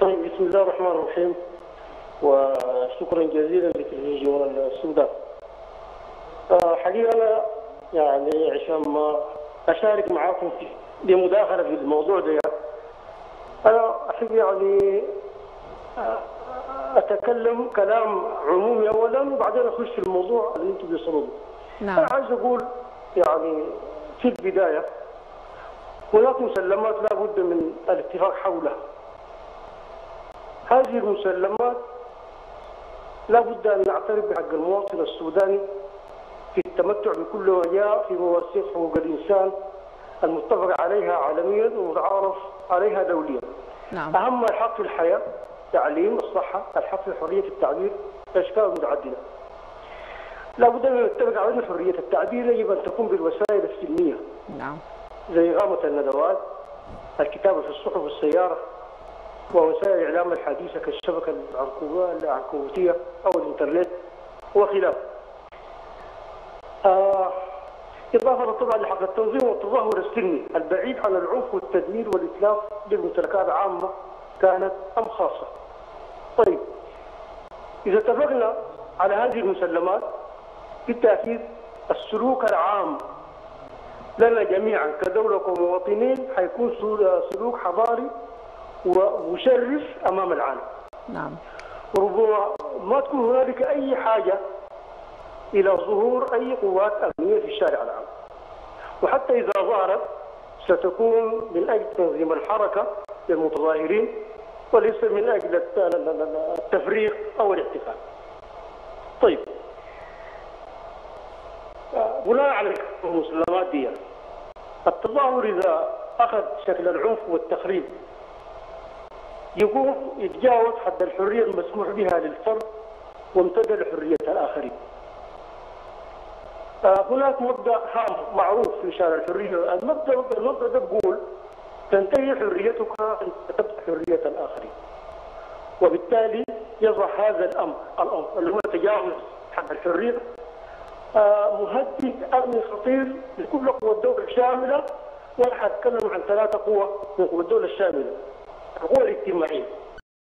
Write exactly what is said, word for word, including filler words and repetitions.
طيب بسم الله الرحمن الرحيم، وشكرا جزيلا لتلفزيون السودان. حقيقه انا يعني عشان ما اشارك معاكم بمداخله في الموضوع ده، انا احب يعني اتكلم كلام عمومي اولا وبعدين اخش في الموضوع اللي انتم بيصلوا. نعم. انا عايز اقول يعني في البدايه هناك مسلمات لا بد من الاتفاق حولها. هذه المسلمات لا بد ان نعترف بحق المواطن السوداني في التمتع بكل ما جاء في مواسيق حقوق الانسان المتفق عليها عالميا ومتعارف عليها دوليا. نعم. اهم الحق في الحياه، التعليم، الصحه، الحق في حريه التعبير باشكال متعدده. لا بد ان نتفق على ان حريه التعبير يجب ان تكون بالوسائل السلميه. نعم. زي إقامة الندوات، الكتابة في الصحف والسيارة، ووسائل الإعلام الحديثة كالشبكة العنكبوتية أو الإنترنت وخلافه. آه إضافة طبعا لحق التنظيم والتظاهر السلمي البعيد عن العنف والتدمير والإتلاف للممتلكات عامة كانت أم خاصة. طيب إذا اتفقنا على هذه المسلمات بالتأكيد السلوك العام لنا جميعا كدولة ومواطنين حيكون سلوك حضاري ومشرف امام العالم. نعم. ربما ما تكون هنالك اي حاجه الى ظهور اي قوات امنيه في الشارع العام، وحتى اذا ظهرت ستكون من اجل تنظيم الحركه للمتظاهرين وليس من اجل التفريق او الاحتفال. طيب بناء على المسلمات دي التظاهر اذا اخذ شكل العنف والتخريب يقوم يتجاوز حد الحريه المسموح بها للفرد وامتد لحريه الاخرين. هناك مبدا هام معروف في شارع الحريه، المبدا المبدا ده بيقول تنتهي حريتك ان تبدا حريه الاخرين، وبالتالي يضع هذا الامر الامر اللي هو تجاوز حد الحريه مهدد امني خطير لكل قوى الدوله الشامله، وانا هتكلم عن ثلاثه قوى من قوى الدوله الشامله: القوى الاجتماعيه